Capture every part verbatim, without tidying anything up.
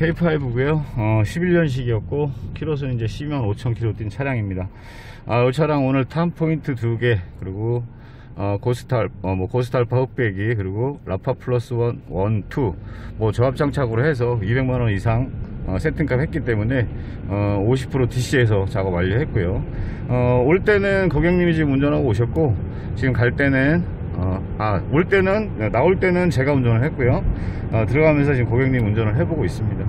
케이 파이브고요 어, 십일 년식이었고 키로수는 이제 십만 오천 킬로 뛴 차량입니다. 아, 이 차량 오늘 탐 포인트 두 개, 그리고 어, 고스트 알파, 어, 뭐 고스트 알파 흑배기, 그리고 라파 플러스 일, 일, 이 뭐 조합장착으로 해서 이백만 원 이상 어, 세팅값 했기 때문에 어, 오십 퍼센트 디씨에서 작업 완료했고요. 어, 올 때는 고객님이 지금 운전하고 오셨고, 지금 갈 때는 어, 아, 올 때는, 나올 때는 제가 운전을 했고요. 어, 들어가면서 지금 고객님 운전을 해보고 있습니다.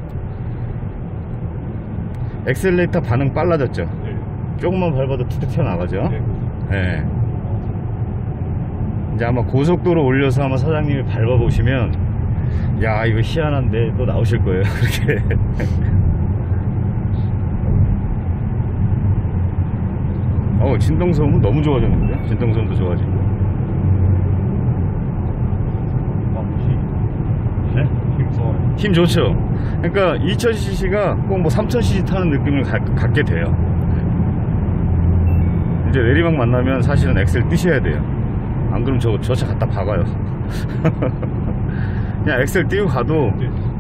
엑셀레이터 반응 빨라졌죠? 네. 조금만 밟아도 툭툭 튀어나가죠? 네. 네. 이제 아마 고속도로 올려서 아마 사장님이 밟아보시면, 야, 이거 희한한데 또 나오실 거예요. 그렇게. 어, 진동소음은 너무 좋아졌는데? 진동소음도 좋아지고. 힘 좋죠. 그러니까 이천 씨씨가 꼭 뭐 삼천 씨씨 타는 느낌을 가, 갖게 돼요. 이제 내리막 만나면 사실은 엑셀 뛰셔야 돼요. 안 그럼 저 저 차 갖다 박아요. 그냥 엑셀 띄고 가도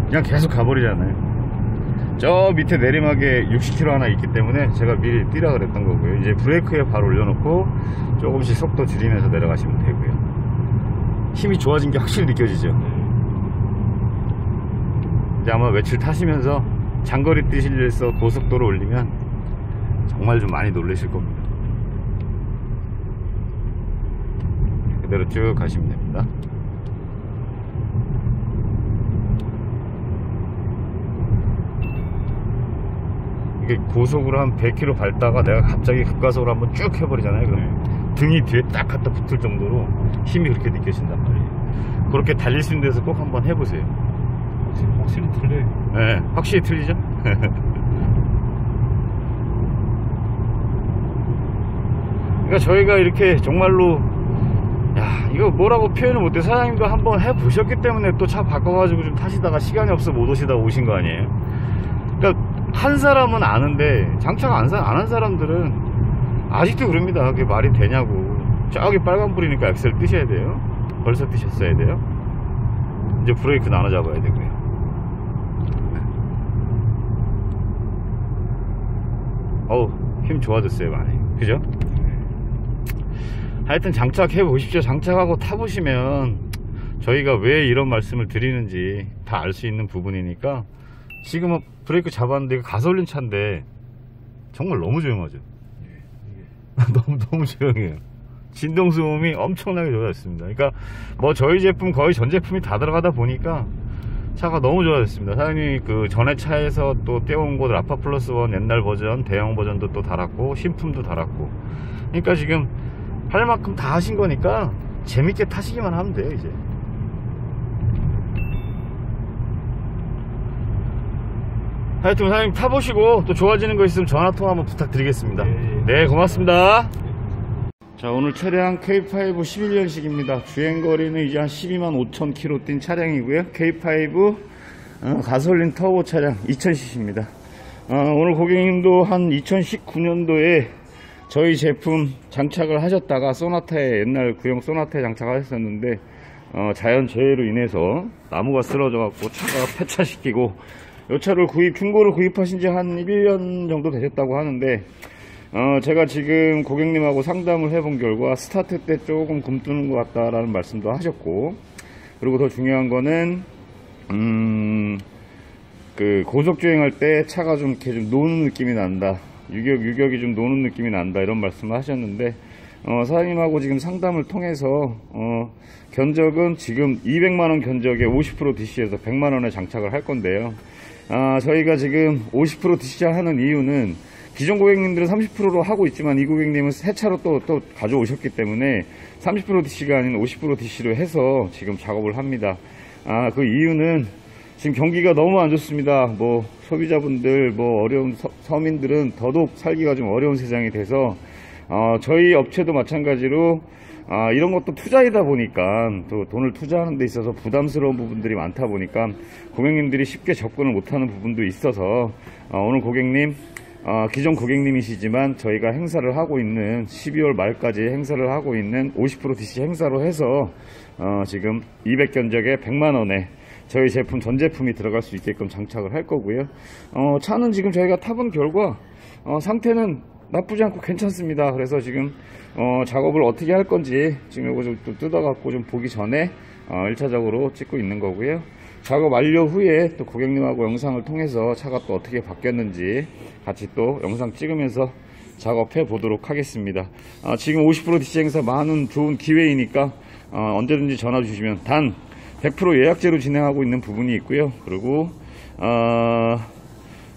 그냥 계속 가버리잖아요. 저 밑에 내리막에 육십 킬로미터 하나 있기 때문에 제가 미리 뛰라 그랬던 거고요. 이제 브레이크에 발 올려놓고 조금씩 속도 줄이면서 내려가시면 되고요. 힘이 좋아진 게 확실히 느껴지죠. 이제 아마 외출 타시면서 장거리 뛰실래서 고속도로 올리면 정말 좀 많이 놀라실 겁니다. 그대로 쭉 가시면 됩니다. 이게 고속으로 한 백 킬로미터 밟다가 내가 갑자기 급가속으로 한번 쭉 해버리잖아요. 그러면 네. 등이 뒤에 딱 갖다 붙을 정도로 힘이 그렇게 느껴진단 말이에요. 그렇게 달릴 수 있는 데서 꼭 한번 해보세요. 확실히 틀려요. 네, 확실히 틀리죠? 그러니까 저희가 이렇게 정말로, 야, 이거 뭐라고 표현을 못해. 사장님도 한번 해보셨기 때문에 또 차 바꿔가지고 좀 타시다가 시간이 없어 못 오시다가 오신 거 아니에요? 그러니까 한 사람은 아는데 장착 안 한 사람들은 아직도 그럽니다. 그게 말이 되냐고. 저기 빨간불이니까 엑셀 뜨셔야 돼요. 벌써 뜨셨어야 돼요. 이제 브레이크 나눠 잡아야 되고요. 어우, 힘 좋아졌어요 많이. 그죠? 하여튼 장착해 보십시오. 장착하고 타보시면 저희가 왜 이런 말씀을 드리는지 다 알 수 있는 부분이니까. 지금은 브레이크 잡았는데 가솔린 차인데 정말 너무 조용하죠? 너무 너무 조용해요. 진동소음이 엄청나게 좋아졌습니다. 그러니까 뭐 저희 제품 거의 전 제품이 다 들어가다 보니까 차가 너무 좋아졌습니다. 사장님이 그 전에 차에서 또 떼온 곳 라파 플러스 일 옛날 버전, 대형 버전도 또 달았고, 신품도 달았고. 그러니까 지금 할 만큼 다 하신 거니까 재밌게 타시기만 하면 돼요, 이제. 하여튼 사장님 타보시고 또 좋아지는 거 있으면 전화통화 한번 부탁드리겠습니다. 네, 고맙습니다. 자, 오늘 차량 케이 파이브 십일 년식입니다. 주행거리는 이제 한 십이만 오천 킬로미터 뛴 차량이고요. 케이 파이브 어, 가솔린 터보 차량 이천 씨씨입니다. 어, 오늘 고객님도 한 이천십구 년도에 저희 제품 장착을 하셨다가 쏘나타에, 옛날 구형 쏘나타에 장착을 하셨었는데 어, 자연재해로 인해서 나무가 쓰러져갖고 차가 폐차시키고, 이 차를 구입, 중고로 구입하신 지 한 일 년 정도 되셨다고 하는데, 어, 제가 지금 고객님하고 상담을 해본 결과 스타트 때 조금 굼뜨는 것 같다라는 말씀도 하셨고, 그리고 더 중요한 거는 음, 그 고속주행할 때 차가 좀 이렇게 좀 노는 느낌이 난다, 유격, 유격이 좀 노는 느낌이 난다, 이런 말씀을 하셨는데, 어, 사장님하고 지금 상담을 통해서 어, 견적은 지금 이백만 원 견적에 오십 퍼센트 디씨에서 백만 원에 장착을 할 건데요. 아, 저희가 지금 오십 퍼센트 디씨 하는 이유는 기존 고객님들은 삼십 퍼센트로 하고 있지만 이 고객님은 새 차로 또, 또 가져오셨기 때문에 삼십 퍼센트 디씨가 아닌 오십 퍼센트 디씨로 해서 지금 작업을 합니다. 아, 그 이유는 지금 경기가 너무 안 좋습니다. 뭐 소비자분들, 뭐 어려운 서, 서민들은 더더욱 살기가 좀 어려운 세상이 돼서, 어, 저희 업체도 마찬가지로 아, 이런 것도 투자이다 보니까 또 돈을 투자하는 데 있어서 부담스러운 부분들이 많다 보니까 고객님들이 쉽게 접근을 못하는 부분도 있어서, 어, 오늘 고객님, 어, 기존 고객님이시지만 저희가 행사를 하고 있는, 십이월 말까지 행사를 하고 있는 오십 퍼센트 디씨 행사로 해서 어, 지금 이백 견적에 백만 원에 저희 제품 전 제품이 들어갈 수 있게끔 장착을 할 거고요. 어, 차는 지금 저희가 타본 결과 어, 상태는 나쁘지 않고 괜찮습니다. 그래서 지금 어, 작업을 어떻게 할 건지 지금 이거 좀 뜯어갖고 좀 보기 전에 어, 일 차적으로 찍고 있는 거고요. 작업 완료 후에 또 고객님하고 영상을 통해서 차가 또 어떻게 바뀌었는지 같이 또 영상 찍으면서 작업해 보도록 하겠습니다. 어, 지금 오십 퍼센트 디씨 행사 많은 좋은 기회이니까 어, 언제든지 전화 주시면, 단 백 퍼센트 예약제로 진행하고 있는 부분이 있고요. 그리고 어,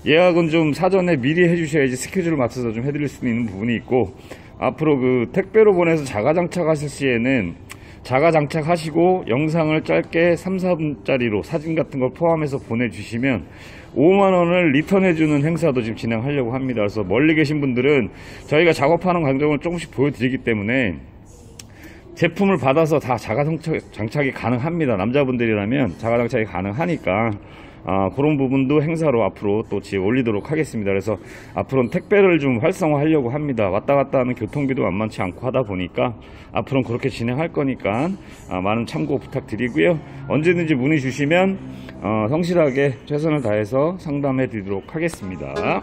예약은 좀 사전에 미리 해주셔야지 스케줄을 맞춰서 좀 해드릴 수 있는 부분이 있고, 앞으로 그 택배로 보내서 자가장착하실 시에는 자가장착하시고 영상을 짧게 삼, 사분짜리로 사진 같은 걸 포함해서 보내주시면 오만 원을 리턴해주는 행사도 지금 진행하려고 합니다. 그래서 멀리 계신 분들은 저희가 작업하는 과정을 조금씩 보여드리기 때문에 제품을 받아서 다 자가장착이 가능합니다. 남자분들이라면 자가장착이 가능하니까 아, 그런 부분도 행사로 앞으로 또 지에 올리도록 하겠습니다. 그래서 앞으로는 택배를 좀 활성화하려고 합니다. 왔다 갔다 하는 교통비도 만만치 않고 하다 보니까 앞으로는 그렇게 진행할 거니까 아, 많은 참고 부탁드리고요. 언제든지 문의 주시면 어, 성실하게 최선을 다해서 상담해 드리도록 하겠습니다.